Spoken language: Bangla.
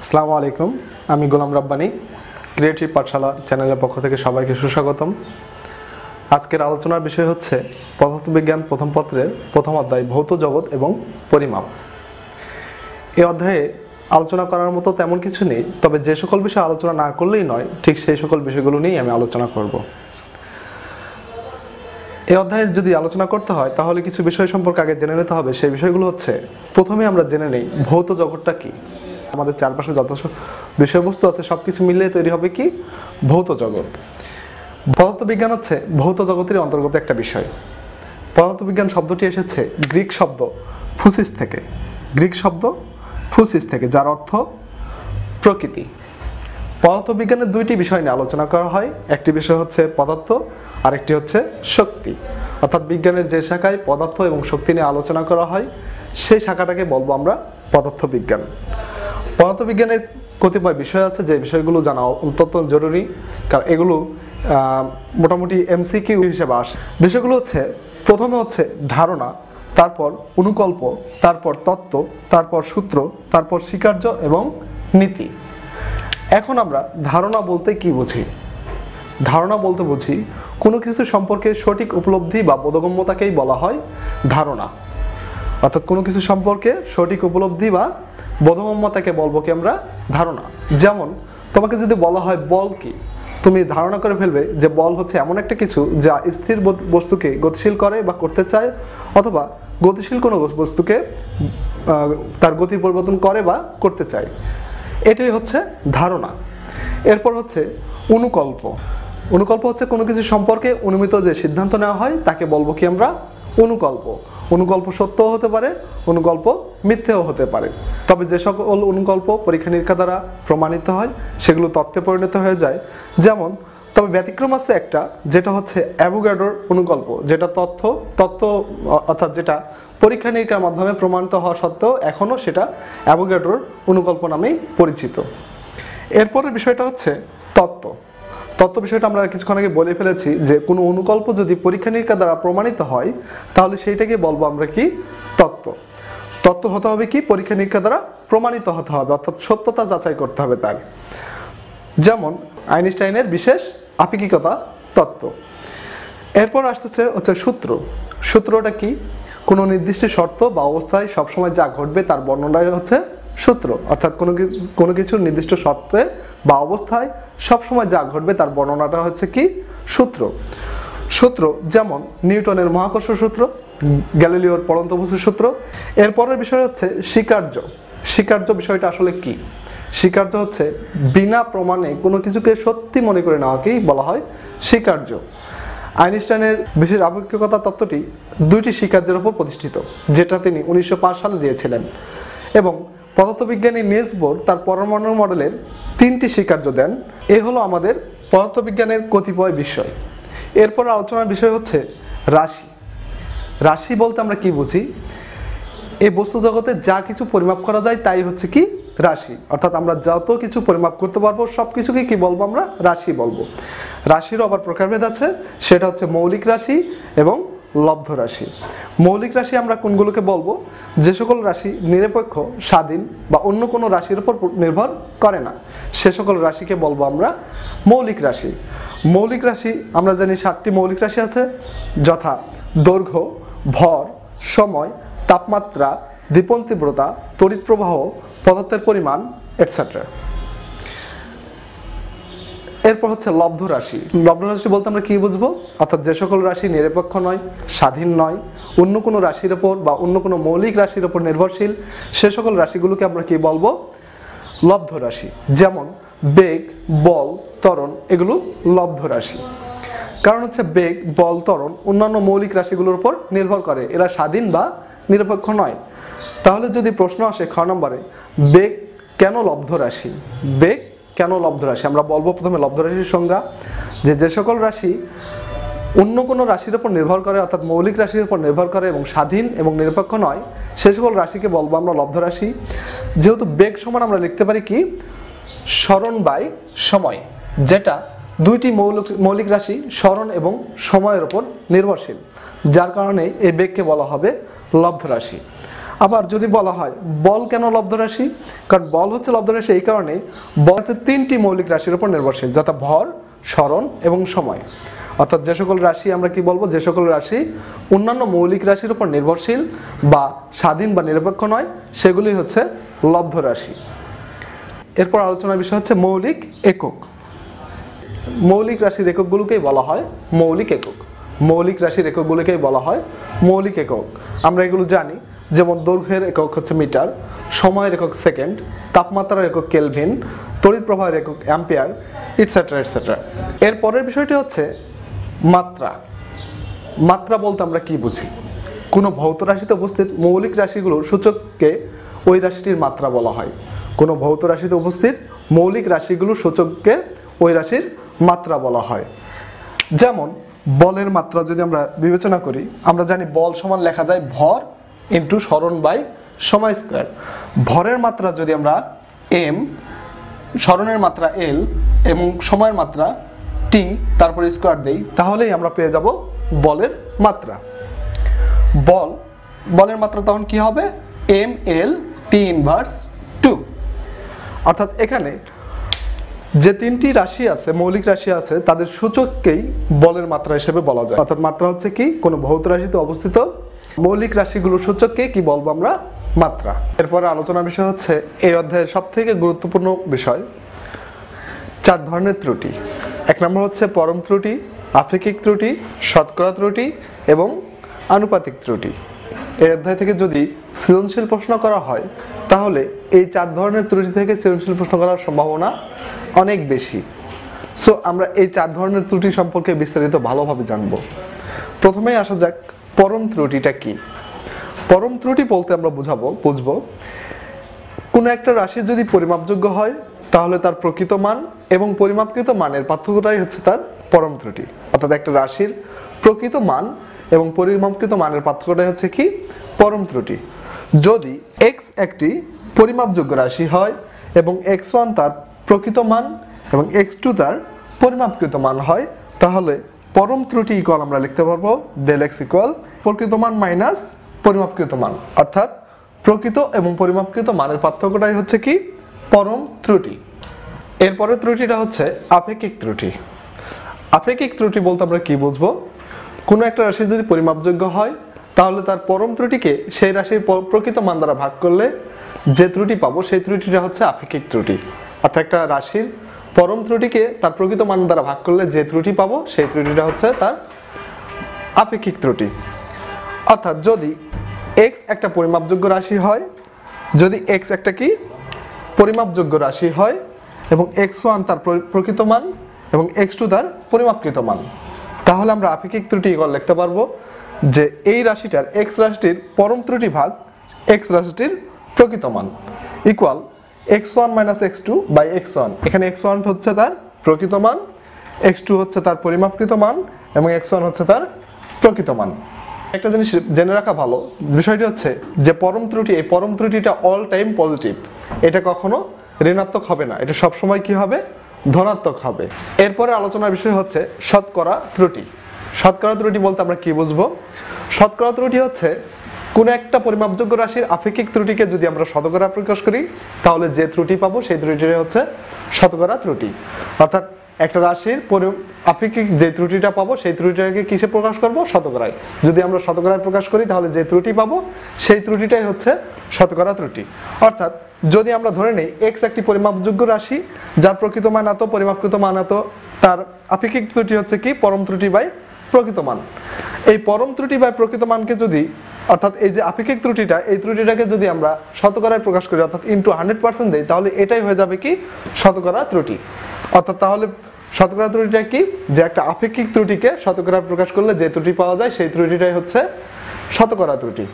আসসালামু আলাইকুম আমি গোলাম রাব্বানি ক্রিয়েটিভ পাঠশালা চ্যানেলের পক্ষ থেকে সবাইকে সুস্বাগতম। আজকের আলোচনার বিষয় হচ্ছে পদার্থবিজ্ঞান প্রথম পত্রের প্রথম অধ্যায় ভৌত জগৎ এবং পরিমাপ। এই অধ্যায়ে আলোচনা করার মতো তেমন কিছু নেই, তবে যে সকল বিষয় আলোচনা না করলেই নয় ঠিক সেই সকল বিষয়গুলো নিয়েই আমি আলোচনা করব। এই অধ্যায়ে যদি আলোচনা করতে হয় তাহলে কিছু বিষয় সম্পর্কে আগে জেনে নিতে হবে। সেই বিষয়গুলো হচ্ছে, প্রথমে আমরা জেনে নেই ভৌত জগৎটা কি। আমাদের চারপাশে যত বিষয়বস্তু আছে সব কিছু মিলিয়ে তৈরি হবে কি ভৌত জগৎ। পদার্থবিজ্ঞান হচ্ছে ভৌত জগতের অন্তর্গত একটা বিষয়। পদার্থবিজ্ঞান শব্দটি এসেছে গ্রিক শব্দ ফুসিস থেকে, যার অর্থ প্রকৃতি। পদার্থবিজ্ঞানের দুইটি বিষয় নিয়ে আলোচনা করা হয়, একটি বিষয় হচ্ছে পদার্থ আর একটি হচ্ছে শক্তি। অর্থাৎ বিজ্ঞানের যে শাখায় পদার্থ এবং শক্তি নিয়ে আলোচনা করা হয় সেই শাখাটাকে বলবো আমরা পদার্থবিজ্ঞান। পদার্থবিজ্ঞানের কতিপয় বিষয় আছে যে বিষয়গুলো জানা অত্যন্ত জরুরি, কারণ এগুলো মোটামুটি এমসিকিউ হিসেবে আসে। বিষয়গুলো হচ্ছে, প্রথমে হচ্ছে ধারণা, তারপর অনুকল্প, তারপর তত্ত্ব, তারপর সূত্র, তারপর স্বীকার্য এবং নীতি। এখন আমরা ধারণা বলতে কি বুঝি? ধারণা বলতে বুঝি কোনো কিছু সম্পর্কে সঠিক উপলব্ধি বা বোধগম্যতাকেই বলা হয় ধারণা। অর্থাৎ কোনো কিছু সম্পর্কে সঠিক উপলব্ধি বা বোধগম্যতাকে বলবো কি আমরা ধারণা। যেমন তোমাকে যদি বলা হয় বল কি, তুমি ধারণা করে ফেলবে যে বল হচ্ছে এমন একটা কিছু যা স্থির বস্তুকে গতিশীল করে বা করতে চায়, অথবা গতিশীল কোনো বস্তুকে তার গতি পরিবর্তন করে বা করতে চায়। এটাই হচ্ছে ধারণা। এরপর হচ্ছে অনুকল্প। অনুকল্প হচ্ছে কোনো কিছু সম্পর্কে অনুমিত যে সিদ্ধান্ত নেওয়া হয় তাকে বলবো কি আমরা অনুকল্প। অনুকল্প সত্যও হতে পারে, অনুকল্প মিথ্যেও হতে পারে। তবে যে সকল অনুকল্প পরীক্ষা নিরীক্ষা দ্বারা প্রমাণিত হয় সেগুলো তত্ত্বে পরিণত হয়ে যায়। যেমন, তবে ব্যতিক্রম আছে একটা, যেটা হচ্ছে অ্যাভোগাডোর অনুকল্প, যেটা তত্ত্ব অর্থাৎ যেটা পরীক্ষা নিরীক্ষার মাধ্যমে প্রমাণিত হওয়া সত্ত্বেও এখনও সেটা অ্যাভোগাডোর অনুকল্প নামেই পরিচিত। এরপরের বিষয়টা হচ্ছে তত্ত্ব। তত্ত্ব বিষয়টা আমরা কিছুক্ষণ আগে বলে ফেলেছি যে কোনো অনুকল্প যদি পরীক্ষা নিরীক্ষা দ্বারা প্রমাণিত হয় তাহলে সেইটাকে বলবো আমরা কি তত্ত্ব। তত্ত্ব হতে হবে কি পরীক্ষা নিরীক্ষা দ্বারা প্রমাণিত হতে হবে, অর্থাৎ সত্যতা যাচাই করতে হবে তার। যেমন আইনস্টাইনের বিশেষ আপেক্ষিকতা তত্ত্ব। এরপর আসতেছে হচ্ছে সূত্র। সূত্রটা কি? কোনো নির্দিষ্ট শর্ত বা অবস্থায় সবসময় যা ঘটবে তার বর্ণনাই হচ্ছে সূত্র। অর্থাৎ কোনো কিছুর নির্দিষ্ট শর্তে বা অবস্থায় সবসময় যা ঘটবে তার বর্ণনাটা হচ্ছে কি সূত্র। সূত্র যেমন নিউটনের মহাকর্ষ সূত্র, গ্যালিলিওর পড়ন্ত বস্তু সূত্র। এরপরের বিষয় হচ্ছে স্বীকার্য। স্বীকার্য বিষয়টা আসলে কি? স্বীকার্য হচ্ছে বিনা প্রমাণে কোনো কিছুকে সত্যি মনে করে নেওয়াকেই বলা হয় স্বীকার্য। আইনস্টাইনের বিশেষ আপেক্ষিকতা তত্ত্বটি দুইটি স্বীকার্যের উপর প্রতিষ্ঠিত, যেটা তিনি 1905 সালে দিয়েছিলেন। এবং পদার্থবিজ্ঞানী নিলস বোর তার পরমাণু মডেলের তিনটি স্বীকার্য দেন। এ হলো আমাদের পদার্থবিজ্ঞানের কতিপয় বিষয়। এরপর আলোচনার বিষয় হচ্ছে রাশি। রাশি বলতে আমরা কি বুঝি? এই বস্তু জগতে যা কিছু পরিমাপ করা যায় তাই হচ্ছে কি রাশি। অর্থাৎ আমরা যত কিছু পরিমাপ করতে পারবো সব কিছুকে কি বলবো আমরা রাশি বলবো। রাশিরও আবার প্রকারভেদ আছে, সেটা হচ্ছে মৌলিক রাশি এবং লব্ধ রাশি। মৌলিক রাশি আমরা কোনগুলোকে বলবো? যে সকল রাশি নিরপেক্ষ, স্বাধীন বা অন্য কোনো রাশির উপর নির্ভর করে না সে সকল রাশিকে বলবো আমরা মৌলিক রাশি। মৌলিক রাশি আমরা জানি 7টি মৌলিক রাশি আছে, যথা দৈর্ঘ্য, ভর, সময়, তাপমাত্রা, দীপন তীব্রতা, তড়িৎ প্রবাহ, পদার্থের পরিমাণ এটসেট্রা। এরপর হচ্ছে লব্ধ রাশি। লব্ধ রাশি বলতে আমরা কি বুঝবো? অর্থাৎ যে সকল রাশি নিরপেক্ষ নয়, স্বাধীন নয়, অন্য কোনো রাশির ওপর বা অন্য কোনো মৌলিক রাশির ওপর নির্ভরশীল সে সকল রাশিগুলোকে আমরা কি বলবো লব্ধ রাশি। যেমন বেগ, বল, ত্বরণ এগুলো লব্ধ রাশি। কারণ হচ্ছে বেগ, বল, ত্বরণ অন্যান্য মৌলিক রাশিগুলোর উপর নির্ভর করে, এরা স্বাধীন বা নিরপেক্ষ নয়। তাহলে যদি প্রশ্ন আসে খ নম্বরে বেগ কেন লব্ধ রাশি, বেগ কেন লব্ধ রাশি, আমরা বলবো প্রথমে লব্ধ রাশির সংজ্ঞা, যে সকল রাশি অন্য কোনো রাশির উপর নির্ভর করে অর্থাৎ মৌলিক রাশির উপর নির্ভর করে এবং স্বাধীন এবং নিরপেক্ষ নয় সে সকল রাশিকে বলবো আমরা লব্ধ রাশি। যেহেতু বেগ সমান আমরা লিখতে পারি কি স্মরণ বাই সময়, যেটা দুইটি মৌলিক রাশি স্মরণ এবং সময়ের উপর নির্ভরশীল, যার কারণে এই বেগকে বলা হবে লব্ধ রাশি। আবার যদি বলা হয় বল কেন লব্ধ রাশি, কারণ বল হচ্ছে লব্ধ রাশি এই কারণে বল হচ্ছে তিনটি মৌলিক রাশির উপর নির্ভরশীল, যথা ভর, সরণ এবং সময়। অর্থাৎ যে সকল রাশি আমরা কি বলবো, যে সকল রাশি অন্যান্য মৌলিক রাশির উপর নির্ভরশীল বা স্বাধীন বা নিরপেক্ষ নয় সেগুলি হচ্ছে লব্ধ রাশি। এরপর আলোচনার বিষয় হচ্ছে মৌলিক একক। মৌলিক রাশির এককগুলোকেই বলা হয় মৌলিক একক। মৌলিক রাশির এককগুলোকেই বলা হয় মৌলিক একক। আমরা এগুলো জানি, যেমন দৈর্ঘ্যের একক হচ্ছে মিটার, সময়ের একক সেকেন্ড, তাপমাত্রার একক কেলভিন, তড়িৎ প্রবাহের একক অ্যাম্পিয়ার, ইটসেট্রা ইটসেট্রা। এর পরের বিষয়টি হচ্ছে মাত্রা। মাত্রা বলতে আমরা কি বুঝি? কোনো ভৌত রাশিতে উপস্থিত মৌলিক রাশিগুলোর সূচককে ওই রাশিটির মাত্রা বলা হয়। কোনো ভৌত রাশিতে উপস্থিত মৌলিক রাশিগুলোর সূচককে ওই রাশির মাত্রা বলা হয়। যেমন বলের মাত্রা যদি আমরা বিবেচনা করি, আমরা জানি বল সমান লেখা যায় ভর ইন্টু সরণ বাই সময় স্কয়ার। ভরের মাত্রা যদি আমরা এম, সরণের মাত্রা এল এবং সময়ের মাত্রা টি, তারপরে স্কোয়ার দেই, তাহলেই আমরা পেয়ে যাব বলের মাত্রা। বলের মাত্রা তখন কি হবে? M L T inverse two. অর্থাৎ এখানে যে তিনটি রাশি আছে, মৌলিক রাশি আছে, তাদের সূচককেই বলের মাত্রা হিসেবে বলা যায়। অর্থাৎ মাত্রা হচ্ছে কি? কোনো ভৌত রাশিতে অবস্থিত মৌলিক রাশিগুলোর সূচককে কি বলবো আমরা? মাত্রা। এরপরে আলোচনার বিষয় হচ্ছে এই অধ্যায়ের সবথেকে গুরুত্বপূর্ণ বিষয়, চার ধরনের ত্রুটি। এক নম্বর হচ্ছে পরম ত্রুটি, আপেক্ষিক ত্রুটি, শতকরা ত্রুটি এবং আনুপাতিক ত্রুটি। এই অধ্যায় থেকে যদি সৃজনশীল প্রশ্ন করা হয় তাহলে এই চার ধরনের ত্রুটি থেকে সৃজনশীল প্রশ্ন করার সম্ভাবনা অনেক বেশি। সো আমরা এই চার ধরনের ত্রুটি সম্পর্কে বিস্তারিত ভালোভাবে জানব। প্রথমেই আসা যাক পরম ত্রুটিটা কি। পরম ত্রুটি বলতে আমরা বুঝব কোনো একটা রাশি যদি পরিমাপযোগ্য হয় তাহলে তার প্রকৃত মান এবং পরিমাপকৃত মানের পার্থক্যটাই হচ্ছে তার পরম ত্রুটি। অর্থাৎ একটা রাশির প্রকৃত মান এবং পরিমাপকৃত মানের পার্থক্যটাই হচ্ছে কি? পরম ত্রুটি। যদি এক্স একটি পরিমাপযোগ্য রাশি হয় এবং এক্স ওয়ান তার প্রকৃত মান এবং এক্স টু তার পরিমাপকৃত মান হয়, তাহলে পরম ত্রুটি ইকুয়াল আমরা লিখতে পারবো ডেল এক্স ইকুয়াল প্রকৃত মান মাইনাস পরিমাপকৃত মান। অর্থাৎ প্রকৃত এবং পরিমাপকৃত মানের পার্থক্যটাই হচ্ছে কি? পরম ত্রুটি। এরপরের ত্রুটিটা হচ্ছে আপেক্ষিক ত্রুটি। আপেক্ষিক ত্রুটি বলতে আমরা কি বুঝবো? কোনো একটা রাশি যদি পরিমাপযোগ্য হয় তাহলে তার পরম ত্রুটিকে সেই রাশির প্রকৃত মান দ্বারা ভাগ করলে যে ত্রুটি পাবো সেই ত্রুটিটা হচ্ছে আপেক্ষিক ত্রুটি। অর্থাৎ একটা রাশির পরম ত্রুটিকে তার প্রকৃত মান দ্বারা ভাগ করলে যে ত্রুটি পাবো সেই ত্রুটিটা হচ্ছে তার আপেক্ষিক ত্রুটি। অর্থাৎ যদি x একটা পরিমাপযোগ্য রাশি হয়, যদি x একটা কি পরিমাপযোগ্য রাশি হয় এবং x1 তার প্রকৃত মান এবং x2 তার পরিমাপকৃত মান, তাহলে আমরা আপেক্ষিক ত্রুটি ইকুয়াল লিখতে পারবো যে এই রাশিটার x রাশিটির পরম ত্রুটি ভাগ x রাশিটির প্রকৃত মান equal x1 - x2 by x1। এখানে x1 হচ্ছে তার প্রকৃত মান, x2 হচ্ছে তার পরিমাপকৃত মান এবং x1 হচ্ছে তার প্রকৃত মান। একটা জিনিস জেনে রাখা ভালো, বিষয়টি হচ্ছে যে পরম ত্রুটি, এই পরম ত্রুটিটা অল টাইম পজিটিভ। এটা কখনো ঋণাত্মক হবে না, এটা সবসময় কি হবে? ধনাত্মক হবে। এরপরে আলোচনার বিষয় হচ্ছে শতকরা ত্রুটি। শতকরা ত্রুটি বলতে আমরা কি বুঝবো? শতকরা ত্রুটি হচ্ছে কোনো একটা পরিমাপযোগ্য রাশির আপেক্ষিক ত্রুটিকে যদি আমরা শতকরা প্রকাশ করি তাহলে যে ত্রুটি পাবো সেই ত্রুটিটা হচ্ছে শতকরা ত্রুটি। অর্থাৎ একটা রাশির আপেক্ষিক যে ত্রুটিটা পাবো সেই ত্রুটিটাকে কিসে প্রকাশ করবো? শতকরায়। যদি আমরা শতকরায় প্রকাশ করি তাহলে যে ত্রুটি পাবো সেই ত্রুটিটাই হচ্ছে শতকরা ত্রুটি। অর্থাৎ যদি আমরা ধরে নেই এক্স একটি পরিমাপযোগ্য রাশি যার প্রকৃত মান এত, পরিমাপকৃত মান এত, তার আপেক্ষিক ত্রুটি হচ্ছে কি? পরম ত্রুটি বাই প্রকৃত মান। এই পরম ত্রুটি বাই প্রকৃত মানকে যদি, অর্থাৎ এই যে আপেক্ষিক ত্রুটিটা, এই ত্রুটিটাকে যদি আমরা শতকরায় প্রকাশ করি অর্থাৎ ইন্টু 100% দেই, তাহলে এটাই হয়ে যাবে কি? শতকরা ত্রুটি। অর্থাৎ তাহলে শতকরা ত্রুটিটা কি? যে একটা আপেক্ষিক ত্রুটিকে শতকরায় প্রকাশ করলে যে ত্রুটি পাওয়া যায় সেই ত্রুটিটাই হচ্ছে শতকরা ত্রুটি।